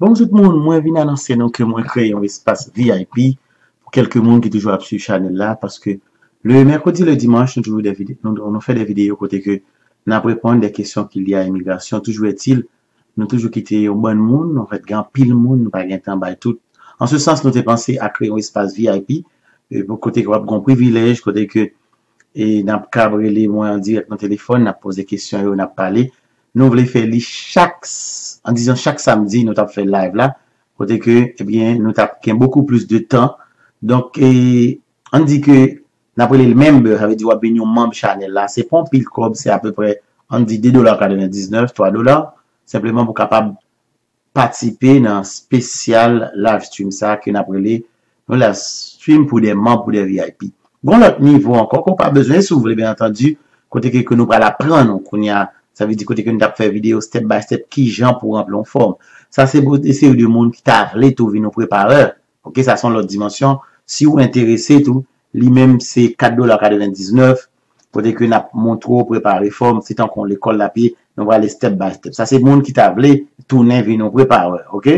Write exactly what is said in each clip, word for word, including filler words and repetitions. Bonjour tout le monde, moi je viens annoncer que moi créé un espace V I P pour quelques monde qui toujours sur channel là parce que le mercredi le dimanche nous toujours des vidéos, on fait des vidéos côté que nous répondons des questions qu'il y a à immigration. Toujours est-il nous toujours quitter au bon monde, en fait grand pile monde, nous pas gain temps bail tout. En ce sens nous t'ai pensé à créer un espace V I P pour côté qu'on grand privilège côté que et n'a cabré les moi en direct dans téléphone, n'a posé question et on a parlé. Nous voulons faire chaque, en disant chaque samedi, nous avons fait live là, côté que, eh bien, nous avons beaucoup plus de temps. Donc, eh, on dit que, nous avons le même, avec du wabignon membre channel là, c'est pas un pile cob, c'est à peu près, on dit deux dollars quatre-vingt-dix-neuf, trois dollars, simplement pour capable participer dans un spécial live stream ça, que nous avons le, nous la stream pour des membres, pour des V I P. Bon, l'autre niveau encore, qu'on pas besoin, si vous voulez, bien entendu, côté que, que nous allons apprendre, qu'on y a, ça veut dire que nous avons fait vidéo step by step qui gens pour remplir en forme. Ça, c'est pour essayer de monde qui t'a appelé tout nos prépareurs. Ok, ça sont l'autre dimension. Si vous intéressez tout, lui-même, c'est quatre dollars quatre-vingt-dix-neuf. Côté que nous montrons préparer forme, c'est tant qu'on l'école la pied, nous va aller step by step. Ça, c'est monde qui t'a appelé tourner vers nos prépareurs. Ok?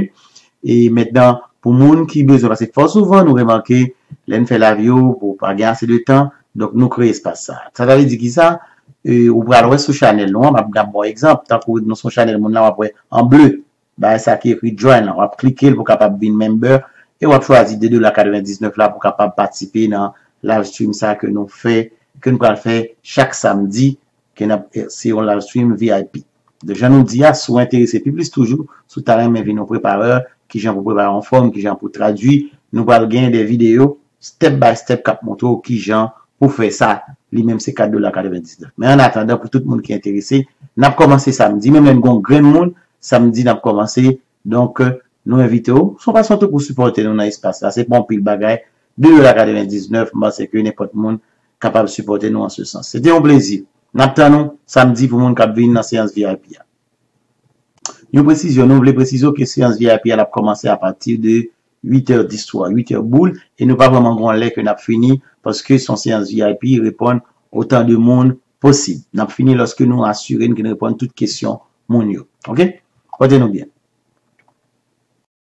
Et maintenant, pour monde qui besoin, parce que fort souvent, nous remarquons, l'un fait la vidéo pour pas gagner assez de temps. Donc, nous créons espace ça. Ça veut dire qui ça? Euh, ou pour aller sur channel, non, on va bon exemple, tant que nous sommes channel, mon là, après, en bleu, bah, ça qui est écrit join, on va cliquer pour capable bin member, et on va choisir deux dollars quatre-vingt-dix-neuf là pour capable participer dans live stream, ça que nous fait, que nous allons faire chaque samedi, que c'est un live stream V I P. Déjà, nous disons, soyez intéressés, puis plus toujours, sous talent, mais nos prépareurs, qui j'en pour préparer en forme, qui j'en pour traduire, nous allons gagner des vidéos, step by step, cap montre, qui j'en pour faire ça. Lui-même, c'est quatre dollars quatre-vingt-dix-neuf. Mais en attendant, pour tout le monde qui est intéressé, nous avons commencé samedi. Même un grand monde, samedi, nous avons commencé. Donc, euh, nous invitons. Sont pas surtout pour supporter dans l'espace. Là, c'est bon, pile bagaille. deux dollars quatre-vingt-dix-neuf. Moi, c'est que n'importe monde capable de supporter nous en ce sens. C'était un plaisir. Nous attendons samedi pour le monde qui vient dans la séance V I P. Nous précisons, nous voulons préciser que la séance V I P a commencé à partir de huit heures d'histoire, huit heures boule, et nous pas vraiment grand lait que nous avons fini, parce que son séance V I P répond autant de monde possible. Nous avons fini lorsque nous assurons que nous répondons toutes questions, mon yo. Ok? Portez-nous bien.